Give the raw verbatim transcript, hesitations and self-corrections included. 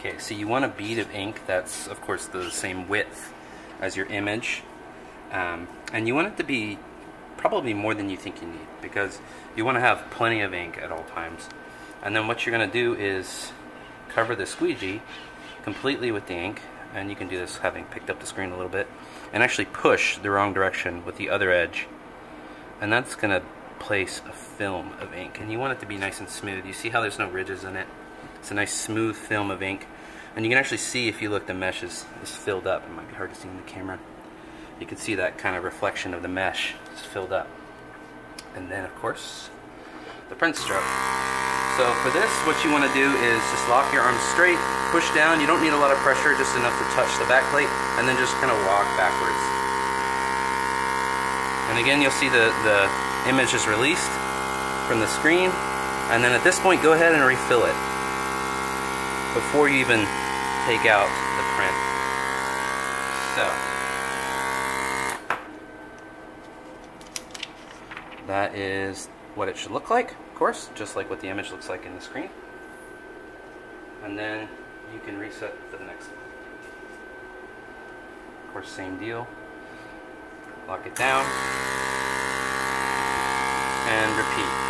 Okay, so you want a bead of ink that's, of course, the same width as your image. Um, and you want it to be probably more than you think you need, because you want to have plenty of ink at all times. And then what you're going to do is cover the squeegee completely with the ink, and you can do this having picked up the screen a little bit, and actually push the wrong direction with the other edge. And that's going to place a film of ink, and you want it to be nice and smooth. You see how there's no ridges in it? It's a nice smooth film of ink, and you can actually see, if you look, the mesh is, is filled up. It might be hard to see in the camera. You can see that kind of reflection of the mesh. It's filled up. And then, of course, the print stroke. So for this, what you want to do is just lock your arm straight, push down. You don't need a lot of pressure, just enough to touch the back plate, and then just kind of walk backwards. And again, you'll see the, the image is released from the screen. And then at this point, go ahead and refill it before you even take out the print. So that is what it should look like, of course, just like what the image looks like in the screen. And then you can reset to the next one. Of course, same deal. Lock it down. And repeat.